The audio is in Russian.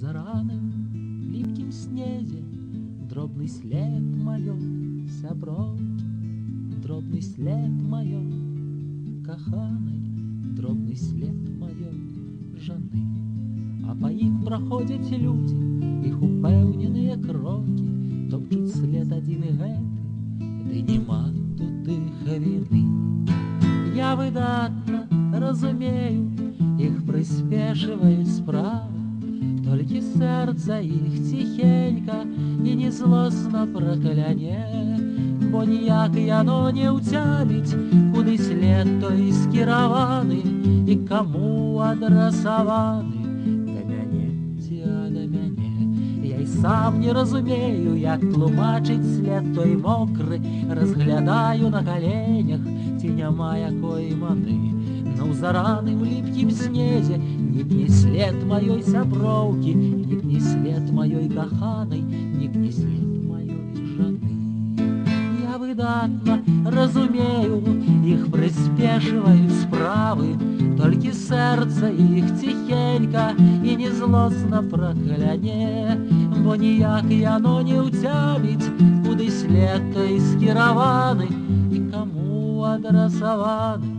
за раном в липким снезе дробный след моё собрал, дробный след моё коханой, дробный след моё жаны. А по им проходять люди, их упевненыя кроки, топчуть след один і гэты, ды нема тут их вины. Я выдатно разумею, их приспешивают справа, только сердце их тихенько и незлостно прокляне, бо ніяк яно не утямить, куды след той скіраваны и кому адресованы. Сам не разумею, як тлумачить след той мокрый, разглядаю на коленях, ці няма якой маны. Но за раны в липкім снезе нікні след моей сяброўкі, нікні след моей каханой, нікні след моей жаны. Я выдатно разумею, их приспешивают справы, только сердце их тихенько и незлостно прокляне, бо ніяк яно не утямить, куды след той скіраваны и кому адресованы.